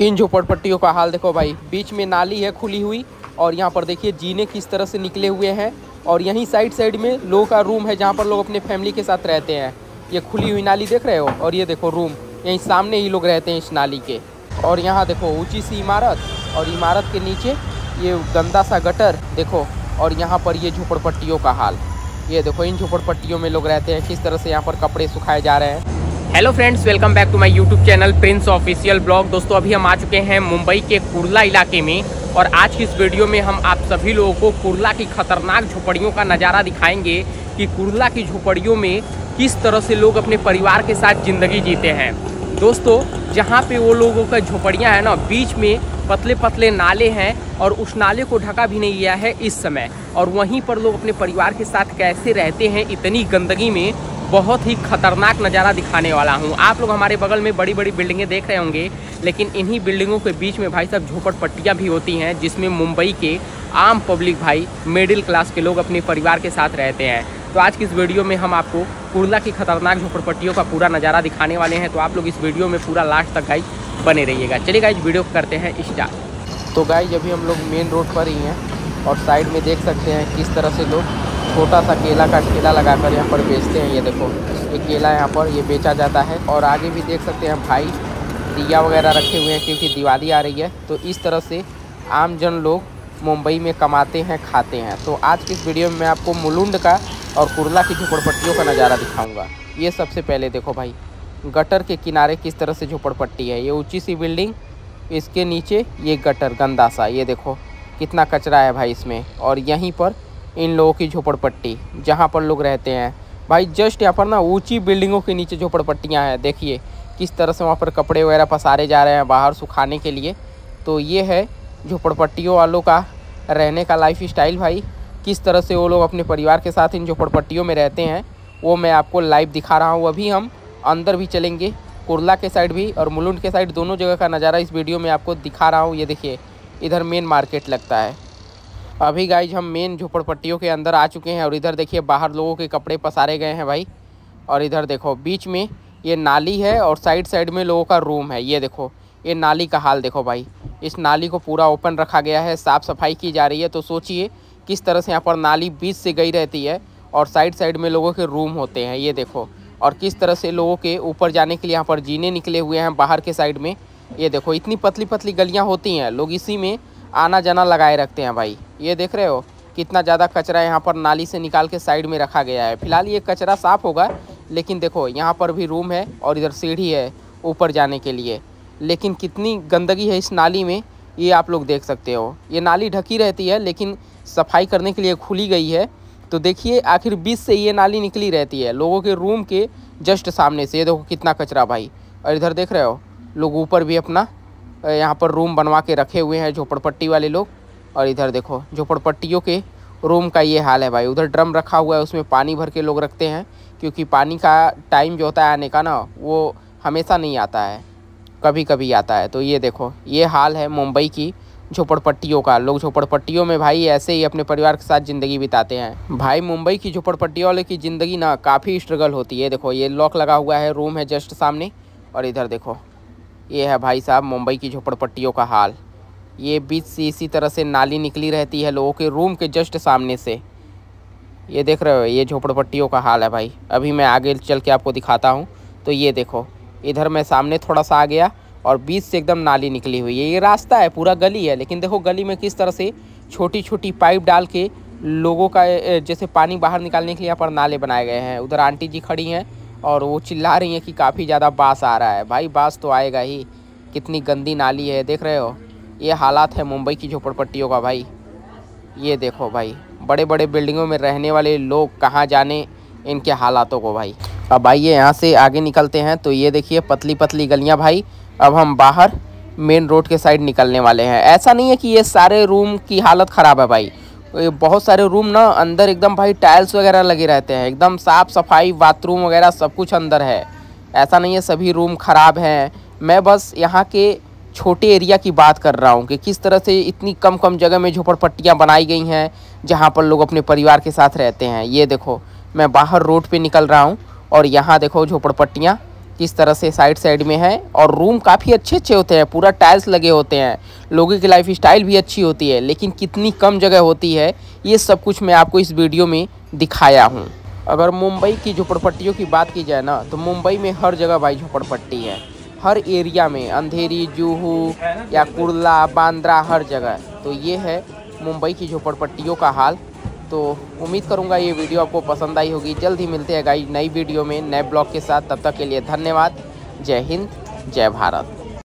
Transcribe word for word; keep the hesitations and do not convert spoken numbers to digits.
इन झोपड़पट्टियों का हाल देखो भाई, बीच में नाली है खुली हुई और यहाँ पर देखिए जीने किस तरह से निकले हुए हैं। और यहीं साइड साइड में लोगों का रूम है जहाँ पर लोग अपने फैमिली के साथ रहते हैं। ये खुली हुई नाली देख रहे हो, और ये देखो रूम यहीं सामने ही लोग रहते हैं इस नाली के। और यहाँ देखो ऊंची सी इमारत, और इमारत के नीचे ये गंदा सा गटर देखो। और यहाँ पर ये झोपड़पट्टियों का हाल, ये देखो इन झोपड़पट्टियों में लोग रहते हैं, किस तरह से यहाँ पर कपड़े सुखाए जा रहे हैं। Hello friends, welcome back to my YouTube channel Prince official blog. दोस्तों अभी हम आ चुके हैं मुंबई के कुर्ला इलाके में, और आज की इस वीडियो में हम आप सभी लोगों को कुर्ला की खतरनाक झोपड़ियों का नज़ारा दिखाएंगे कि कुर्ला की झोपड़ियों में किस तरह से लोग अपने परिवार के साथ ज़िंदगी जीते हैं। दोस्तों जहाँ पे वो लोगों का झोपड़ियाँ हैं ना, बीच में पतले पतले नाले हैं और उस नाले को ढका भी नहीं गया है इस समय, और वहीं पर लोग अपने परिवार के साथ कैसे रहते हैं इतनी गंदगी में, बहुत ही खतरनाक नज़ारा दिखाने वाला हूँ। आप लोग हमारे बगल में बड़ी बड़ी बिल्डिंगें देख रहे होंगे, लेकिन इन्हीं बिल्डिंगों के बीच में भाई साहब झोपड़पट्टियाँ भी होती हैं, जिसमें मुंबई के आम पब्लिक भाई मिडिल क्लास के लोग अपने परिवार के साथ रहते हैं। तो आज की इस वीडियो में हम आपको कुर्ला की खतरनाक झोपड़पट्टियों का पूरा नज़ारा दिखाने वाले हैं, तो आप लोग इस वीडियो में पूरा लास्ट तक गाइज बने रहिएगा। चलिए गाइज वीडियो करते हैं स्टार्ट। तो गाइज अभी हम लोग मेन रोड पर ही हैं, और साइड में देख सकते हैं किस तरह से लोग छोटा सा केला का ठेला लगाकर यहाँ पर बेचते हैं। ये देखो ये केला यहाँ पर ये बेचा जाता है। और आगे भी देख सकते हैं भाई दिया वगैरह रखे हुए हैं, क्योंकि दिवाली आ रही है। तो इस तरह से आम जन लोग मुंबई में कमाते हैं, खाते हैं। तो आज की इस वीडियो में मैं आपको मुलुंड का और कुर्ला की झोपड़पट्टियों का नज़ारा दिखाऊँगा। ये सबसे पहले देखो भाई गटर के किनारे किस तरह से झोपड़पट्टी है। ये ऊँची सी बिल्डिंग, इसके नीचे ये गटर गंदा सा, ये देखो कितना कचरा है भाई इसमें। और यहीं पर इन लोगों की झोपड़पट्टी जहाँ पर लोग रहते हैं भाई, जस्ट यहाँ पर ना ऊंची बिल्डिंगों के नीचे झोपड़पट्टियाँ हैं। देखिए किस तरह से वहाँ पर कपड़े वगैरह पसारे जा रहे हैं बाहर सुखाने के लिए। तो ये है झोपड़पट्टियों वालों का रहने का लाइफ स्टाइल भाई, किस तरह से वो लोग अपने परिवार के साथ इन झोपड़पट्टियों में रहते हैं, वो मैं आपको लाइव दिखा रहा हूँ। अभी हम अंदर भी चलेंगे, कुर्ला के साइड भी और मुलुंड के साइड, दोनों जगह का नज़ारा इस वीडियो में आपको दिखा रहा हूँ। ये देखिए इधर मेन मार्केट लगता है। अभी गाइज हम मेन झोपड़पट्टियों के अंदर आ चुके हैं, और इधर देखिए बाहर लोगों के कपड़े पसारे गए हैं भाई। और इधर देखो बीच में ये नाली है और साइड साइड में लोगों का रूम है। ये देखो ये नाली का हाल देखो भाई, इस नाली को पूरा ओपन रखा गया है, साफ़ सफाई की जा रही है। तो सोचिए किस तरह से यहाँ पर नाली बीच से गई रहती है और साइड साइड में लोगों के रूम होते हैं। ये देखो और किस तरह से लोगों के ऊपर जाने के लिए यहाँ पर जीने निकले हुए हैं बाहर के साइड में। ये देखो इतनी पतली पतली गलियाँ होती हैं, लोग इसी में आना जाना लगाए रखते हैं भाई। ये देख रहे हो कितना ज़्यादा कचरा यहाँ पर नाली से निकाल के साइड में रखा गया है। फिलहाल ये कचरा साफ़ होगा, लेकिन देखो यहाँ पर भी रूम है और इधर सीढ़ी है ऊपर जाने के लिए। लेकिन कितनी गंदगी है इस नाली में, ये आप लोग देख सकते हो। ये नाली ढकी रहती है, लेकिन सफाई करने के लिए खुली गई है। तो देखिए आखिर बीच से ये नाली निकली रहती है लोगों के रूम के जस्ट सामने से। ये देखो कितना कचरा भाई। और इधर देख रहे हो लोग ऊपर भी अपना यहाँ पर रूम बनवा के रखे हुए हैं झोपड़पट्टी वाले लोग। और इधर देखो झोपड़पट्टियों के रूम का ये हाल है भाई। उधर ड्रम रखा हुआ है, उसमें पानी भर के लोग रखते हैं, क्योंकि पानी का टाइम जो होता है आने का ना, वो हमेशा नहीं आता है, कभी कभी आता है। तो ये देखो ये हाल है मुंबई की झोपड़पट्टियों का। लोग झोपड़पट्टियों में भाई ऐसे ही अपने परिवार के साथ ज़िंदगी बिताते हैं भाई। मुंबई की झोपड़पट्टियों वाले की ज़िंदगी ना काफ़ी स्ट्रगल होती है। देखो ये लॉक लगा हुआ है, रूम है जस्ट सामने। और इधर देखो ये है भाई साहब मुंबई की झोपड़पट्टियों का हाल। ये बीच से इसी तरह से नाली निकली रहती है लोगों के रूम के जस्ट सामने से। ये देख रहे हो ये झोपड़पट्टियों का हाल है भाई। अभी मैं आगे चल के आपको दिखाता हूँ। तो ये देखो इधर मैं सामने थोड़ा सा आ गया और बीच से एकदम नाली निकली हुई है। ये रास्ता है, पूरा गली है, लेकिन देखो गली में किस तरह से छोटी छोटी पाइप डाल के लोगों का जैसे पानी बाहर निकालने के लिए यहाँ पर नाले बनाए गए हैं। उधर आंटी जी खड़ी हैं और वो चिल्ला रही हैं कि काफ़ी ज़्यादा बास आ रहा है भाई। बास तो आएगा ही, कितनी गंदी नाली है, देख रहे हो। ये हालात है मुंबई की झोपड़पट्टियों का भाई। ये देखो भाई बड़े बड़े बिल्डिंगों में रहने वाले लोग कहाँ जाने इनके हालातों को भाई। अब आइए यहाँ से आगे निकलते हैं। तो ये देखिए पतली पतली गलियाँ भाई। अब हम बाहर मेन रोड के साइड निकलने वाले हैं। ऐसा नहीं है कि ये सारे रूम की हालत ख़राब है भाई, बहुत सारे रूम ना अंदर एकदम भाई टाइल्स वगैरह लगे रहते हैं, एकदम साफ़ सफाई, बाथरूम वगैरह सब कुछ अंदर है। ऐसा नहीं है सभी रूम ख़राब हैं, मैं बस यहाँ के छोटे एरिया की बात कर रहा हूँ कि किस तरह से इतनी कम कम जगह में झोपड़पट्टियाँ बनाई गई हैं जहाँ पर लोग अपने परिवार के साथ रहते हैं। ये देखो मैं बाहर रोड पर निकल रहा हूँ और यहाँ देखो झोपड़पट्टियाँ इस तरह से साइड साइड में है और रूम काफ़ी अच्छे अच्छे होते हैं, पूरा टाइल्स लगे होते हैं, लोगों की लाइफ स्टाइल भी अच्छी होती है, लेकिन कितनी कम जगह होती है ये सब कुछ मैं आपको इस वीडियो में दिखाया हूँ। अगर मुंबई की झोपड़पट्टियों की बात की जाए ना तो मुंबई में हर जगह भाई झोपड़पट्टी है, हर एरिया में, अंधेरी, जुहू या कुर्ला, बांद्रा, हर जगह। तो ये है मुंबई की झोपड़पट्टियों का हाल। तो उम्मीद करूंगा ये वीडियो आपको पसंद आई होगी। जल्द ही मिलते हैं गाइस नई वीडियो में नए ब्लॉग के साथ, तब तक के लिए धन्यवाद। जय हिंद, जय भारत।